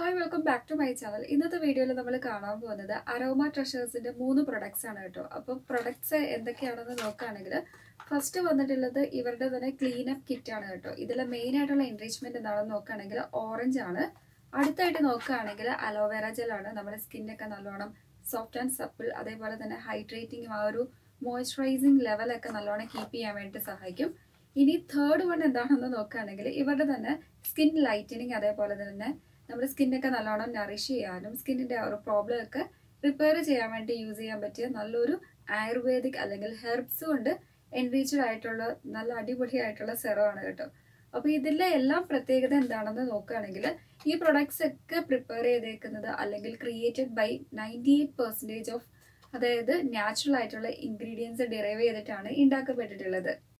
Hi, welcome back to my channel. In this video, we will see the Aroma Treasures 3 products. So, products are first, we will clean up kit. The main enrichment is orange. Aloe vera gel. Skin is soft and supple. Hydrating moisturizing level. The third one is skin lightening. We skin nourish skin problem repair use ayurvedic herbs enriched serum products created by 98% of natural ingredients derived.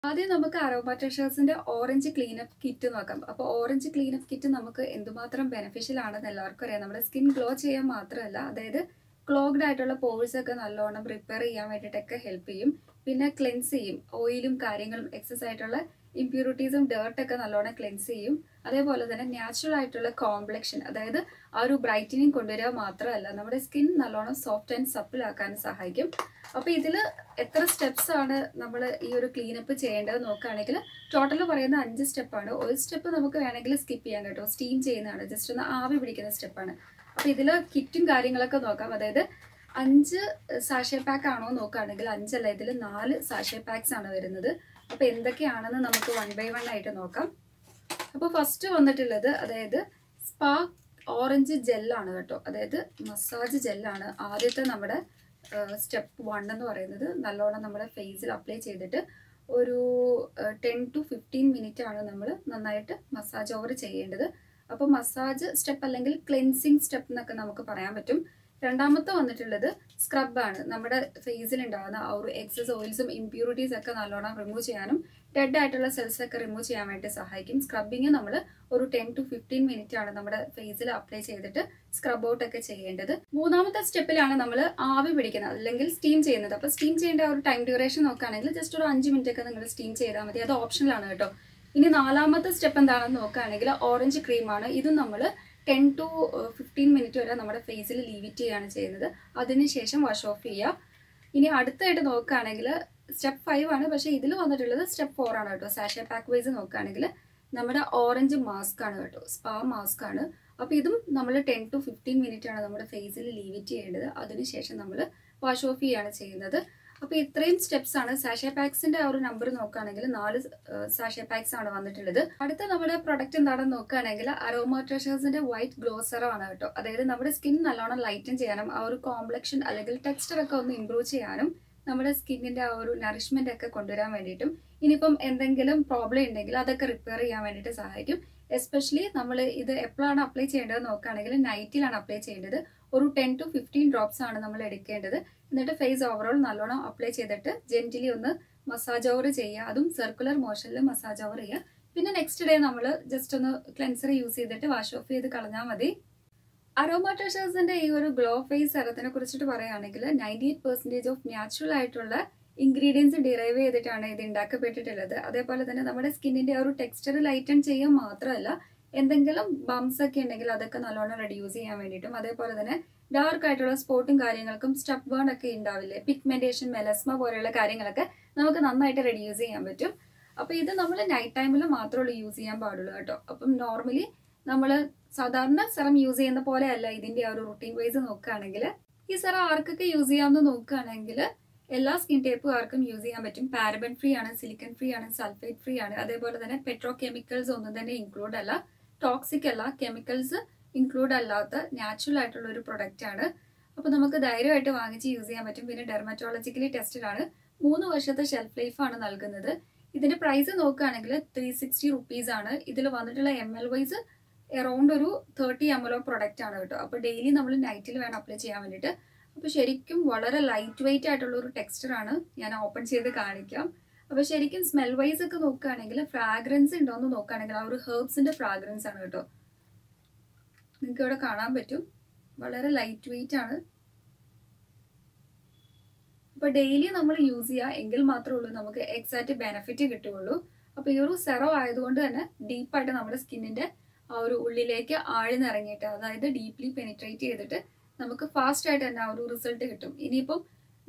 That is the Aroma Treasures orange cleanup kit. The orange cleanup kit is beneficial for our skin glow. That is clogged pores repair help cleanse oil, excess impurities and dirt cleanse. That is natural complexion. That is brightening our skin soft and supple. Now, we will do the steps in this cleanup. Total of 5 steps. One step we skip steam chain, just a step. Now, we will kit and carrying 5 sachet pack. 4 sachet packs. Now, we will do one by one item. First, one is spark orange gel. That is massage gel. Step 1 and the face apply 10 to 15 minutes massage over massage step cleansing step scrub face excess oils impurities remove dead cells remove scrubbing 10 to 15 minutes face apply scrub out the step steam steam time duration just 5 minutes steam that's optional. The step orange cream 10 to 15 minutes we face leave it then wash off. Step 5 is step 4 sachet pack wise orange mask spa mask. Now 10 to 15 minutes face leave it then wash off. Now, these steps are sachet packs. We have 4 sachet packs. Now, our product is Aroma Treasures White Glow Serum. That is, our skin lightens, our complexion, texture improves, our skin nourishment. If we have any problem, we can repair it. Especially, we apply this at night. 10 to 15 drops face overall apply gently massage circular motion massage next day just cleanser use wash off. Aroma Treasures glow face 98% of natural ingredients derived from skin texture lighten. And then bumps are reduced. Dark spotting step burn pigmentation melasma reduce. This night time use normally serum use routine wise. This use all skin type use paraben free, silicon free, sulfate free. Petrochemicals include toxic chemicals include natural product. We use dermatologically tested 3 shelf life. This price is 360 rupees. This ml wise around 30 ml product. Daily night apply. It's lightweight texture. I open it. Smell wise, fragrance herbs and fragrance. It's lightweight. Daily we use it. Exact benefit. It's deep skin deeply penetrate it. We fast result.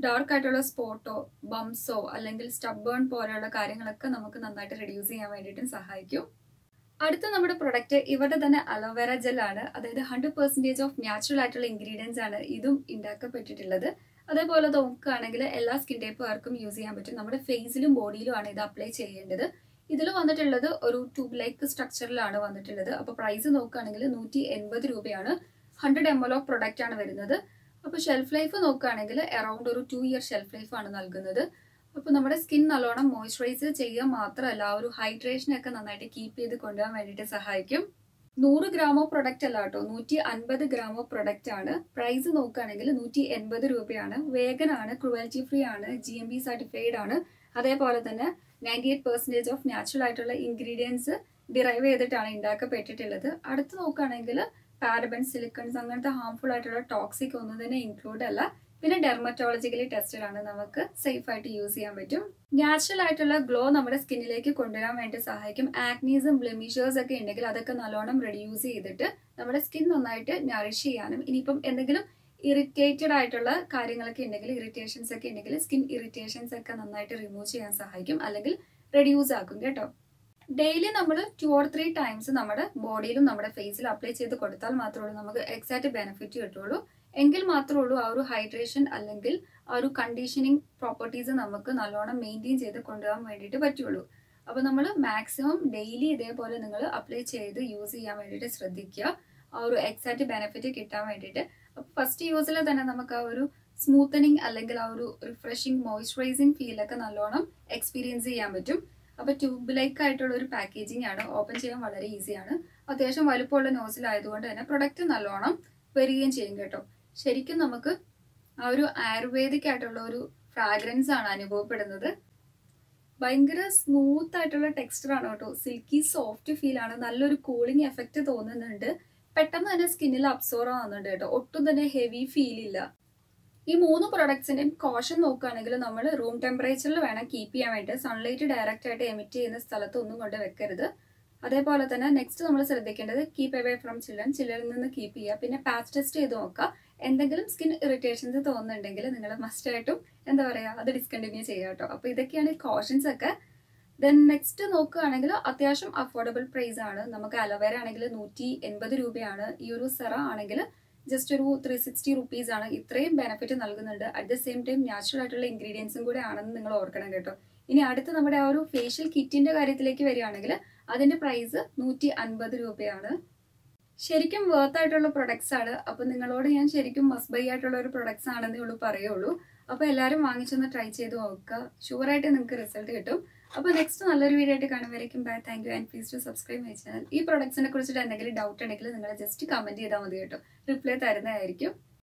Now, dark spot, bumps, or stubborn reduce it. Another product is aloe vera gel. It is 100% of natural ingredients. This that's why we use all skin type in face and body. This is a tube-like structure. The price is 180 rupees. 100 ml of product. The shelf life is around 2 year shelf life. Our skin alone moisturize, hydration keep it. 100 gram of product alato, 150 gram of product aanu, price nokkanengil 180 rupees aanu, vegan aanu, cruelty free aanu, GMP certified aanu, adeyapole thanne 98% of natural aayittulla ingredients derive cheyidittana indakkapettittulladu. Adutha nokkanengil paraben, silicons anganathe harmful aayittulla toxic onnum thane include alla. Pinne dermatologically tested aanu, namakku safe aayittu use cheyan pattum. Natural aayittulla glow nammade skin ilekku konduvaran vendi sahayikkum. Acnes and blemishes okke undengil adokke nallonam reduce cheyidittu nammade skin nannayittu nourish cheyanum. Inipum endengilum irritated aayittulla karyangalokke undengil irritations okke undengil skin irritations okke nannayittu remove cheyan sahayikkum allengil reduce aakum ketto. Daily nammade 2 or 3 times nammade body ilum nammade face ilum apply cheyidu koduthal mathrame namukku exact benefit kittullu. Engil mathrollu avaru hydration allengil avaru conditioning properties namakku nallona maintain cheyidu konduvan venditte pattullu. Appo nammal maximum daily idhe pole ningal apply cheyidu use cheyan venditte shraddhikka avaru exact benefit kittan venditte. Appo first use la thanne namakku avaru smoothening allengil avaru refreshing moisturizing feel okke nallona experience cheyan pattum. Appo tube like aayittulla oru packaging aanu, open cheyan valare easy aanu. Athesham valupolla nozzle aayadukonde thane product nallona variyam cheyum ketto. Sheriku namakku avaru ayurvedic aayittulla oru fragrance aanu anubovapadunathu. Bayangara smooth aayittulla texture aanu to silky soft feel aanu, nalloru cooling effect thonnunundu. Pettannu thane skinil absorb aanunnundu ട്ടോ. Ottum thane heavy feel illa. Ee moonu products inde caution nokkaanengil nammal room temperature il venam keep cheyan vendi, sunlight direct aayittu emit cheyna sthalathu onnum konde vekkaruthu. അതേപോലെ തന്നെ next നമ്മൾ ശ്രദ്ധിക്കേണ്ടത് keep away from children, ചിൽഡ്രനിൽ നിന്ന് keep ചെയ്യുക. പിന്നെ patch test ചെയ്ത് നോക്കുക. എന്തെങ്കിലും സ്കിൻ ഇറിറ്റേഷൻസ് തോന്നുന്നുണ്ടെങ്കിൽ നിങ്ങൾ മസ്റ്റ് ആയിട്ടും എന്താ പറയുക അത് ഡിസ്കണ്ടിന്യൂ ചെയ്യുക കേട്ടോ. അപ്പോൾ ഇതൊക്കെയാണ് കോഷൻസ് ഒക്കെ. ദെൻ നെക്സ്റ്റ് നോക്കുകയാണെങ്കിൽ അത്യാവശ്യം അഫോർഡബിൾ പ്രൈസ് ആണ്. നമുക്ക് അലോവേര ആണെങ്കിൽ 180 രൂപയാണ്. ഈ ഒരു സെറ ആണെങ്കിൽ ജസ്റ്റ് ഒരു 360 രൂപീസ് ആണ്. ഇത്രയും ബെനിഫിറ്റ് നൽകുന്നുണ്ട്. At the same time natural ആയിട്ടുള്ള ഇൻഗ്രീഡിയൻസും കൂടെ ആണെന്ന് നിങ്ങൾ ഓർക്കണം കേട്ടോ. ഇനി അടുത്ത നമ്മുടെ ആ ഒരു ഫേഷ്യൽ കിറ്റിന്റെ കാര്യത്തിലേക്ക് വരികയാണെങ്കിൽ അതിന്റെ പ്രൈസ് 150 രൂപയാണ്. ശരിക്കും വർത്ത് ആയിട്ടുള്ള പ്രൊഡക്ട്സ് ആണ്. അപ്പോൾ നിങ്ങളോട് ഞാൻ ശരിക്കും മസ്റ്റ് ബൈ ആയിട്ടുള്ള ഒരു പ്രൊഡക്ട്സ് ആണെന്നേ ഉള്ളൂ പറയുള്ളൂ. അപ്പോൾ എല്ലാവരും വാങ്ങിച്ചൊന്ന് ട്രൈ ചെയ്ത് നോക്കുക. ഷുവർ ആയിട്ട് നിങ്ങൾക്ക് റിസൾട്ട് കിട്ടും. അപ്പോൾ നെക്സ്റ്റ് നല്ലൊരു വീഡിയോ ആയിട്ട് കാണുവരേക്കും bye. Thank you and please to subscribe my channel. ഈ പ്രൊഡക്ട്സിനെ കുറിച്ച് എന്തെങ്കിലും ഡൗട്ട് ഉണ്ടെങ്കിൽ നിങ്ങൾ ജസ്റ്റ് കമന്റ് ചെയ്താൽ മതി കേട്ടോ. റിപ്ലൈ തരുന്നതായിരിക്കും.